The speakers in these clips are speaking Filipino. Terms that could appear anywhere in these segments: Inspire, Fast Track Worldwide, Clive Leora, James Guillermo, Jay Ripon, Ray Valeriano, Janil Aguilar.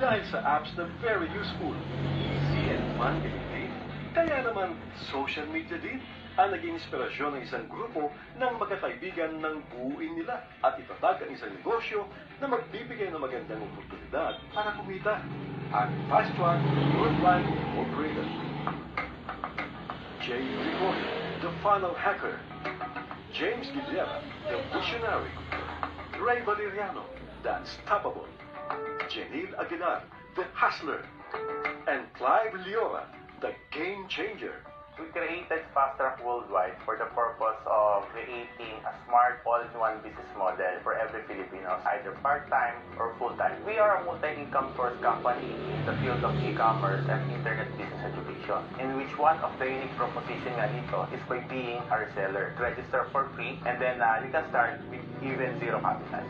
dahil sa apps na very useful, easy and fun-gamitin. Kaya naman, social media din ang naging inspirasyon ng isang grupo ng magkakaibigan ng buuin nila at itatag ang isang negosyo na magbibigay ng magandang oportunidad para kumita. Ang Fast Track Worldwide Incorporated. Jay Ripon, the funnel hacker. James Guillermo, the visionary. Ray Valeriano, the unstoppable. Janil Aguilar, the hustler. And Clive Leora, the game changer. We created Fast Track Worldwide for the purpose of creating a smart all-in-one business model for every Filipino, either part-time or full-time. We are a multi-income source company in the field of e-commerce and internet business education, in which one of the unique proposition nga nito is by being a reseller. Register for free, and then you can start with even zero capital.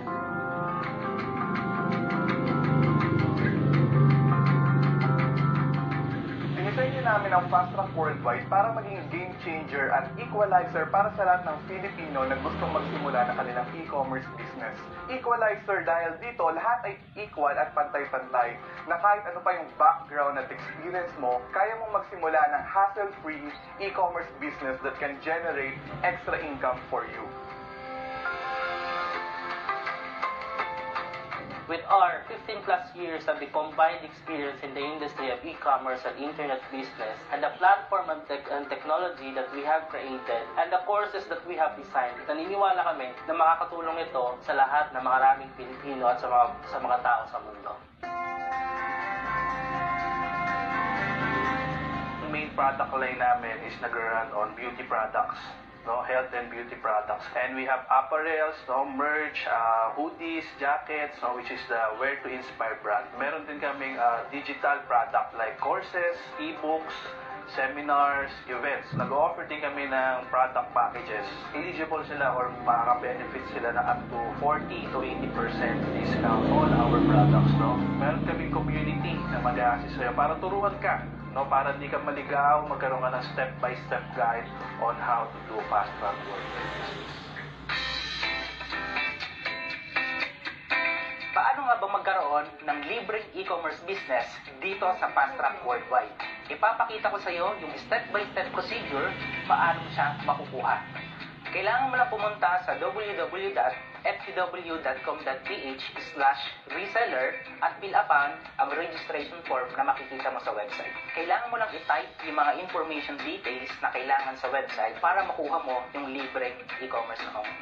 Namin ang Fast Track Worldwide para maging game changer at equalizer para sa lahat ng Filipino na gustong magsimula ng kanilang e-commerce business. Equalizer dahil dito lahat ay equal at pantay-pantay na kahit ano pa yung background at experience mo, kaya mong magsimula ng hassle-free e-commerce business that can generate extra income for you. With our 15-plus years of the combined experience in the industry of e-commerce and internet business, and the platform and technology that we have created, and the courses that we have designed, naniniwala kami na makakatulong ito sa lahat ng maraming Pilipino at sa mga tao sa mundo. The main product line namin is nag-run on beauty products. No, health and beauty products, and we have apparels, no, merch, hoodies, jackets, no, which is the Wear to Inspire brand. Meron din kaming digital product like courses, e-books, seminars, events. Nag-offer din kami ng product packages. Eligible sila or makaka-benefit sila na up to 40 to 80% discount on our products. No, meron kaming community na mag-assist sa'yo para turuan ka. No, para hindi ka maligaw, magkaroon ka ng step-by-step guide on how to do Fast Track Worldwide business. Paano nga ba magkaroon ng libreng e-commerce business dito sa Fast Track Worldwide? Ipapakita ko sa iyo yung step-by-step procedure paano siya makukuha. Kailangan mo lang pumunta sa www.fcw.com.ph/reseller at fill upan ang registration form na makikita mo sa website. Kailangan mo lang i-type yung mga information details na kailangan sa website para makuha mo yung libreng e-commerce na home.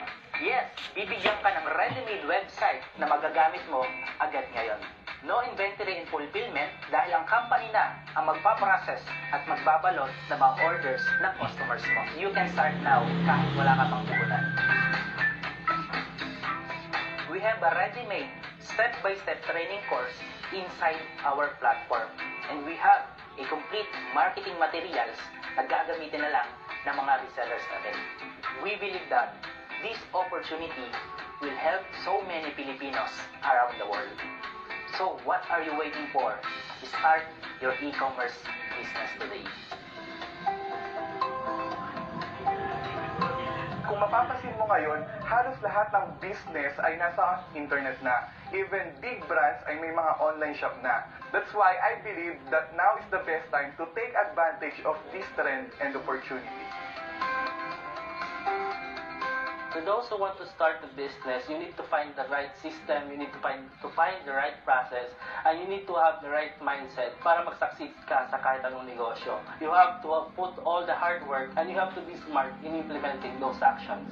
Yes, bibigyan ka ng ready-made website na magagamit mo agad ngayon. No inventory and fulfillment dahil ang company na ang magpaprocess at magbabalot ng mga orders ng customers mo. You can start now kahit wala ka pang puhunan. We have a ready-made step-by-step training course inside our platform. And we have a complete marketing materials na gagamitin na lang ng mga resellers natin. We believe that this opportunity will help so many Filipinos around the world. So what are you waiting for? Start your e-commerce business today. Kung mapapasin mo ngayon, halos lahat ng business ay nasa internet na. Even big brands ay may mga online shop na. That's why I believe that now is the best time to take advantage of this trend and opportunity. To those who want to start a business, you need to find the right system, you need to find the right process, and you need to have the right mindset para mag-succeed ka sa kahit anong negosyo. You have to put all the hard work and you have to be smart in implementing those actions.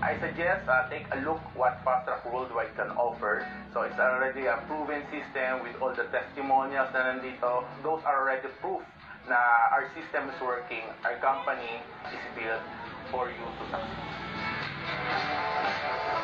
I suggest take a look what Fast Track Worldwide can offer. So it's already a proven system with all the testimonials na nandito. Those are already proof na our system is working, our company is built for you to succeed.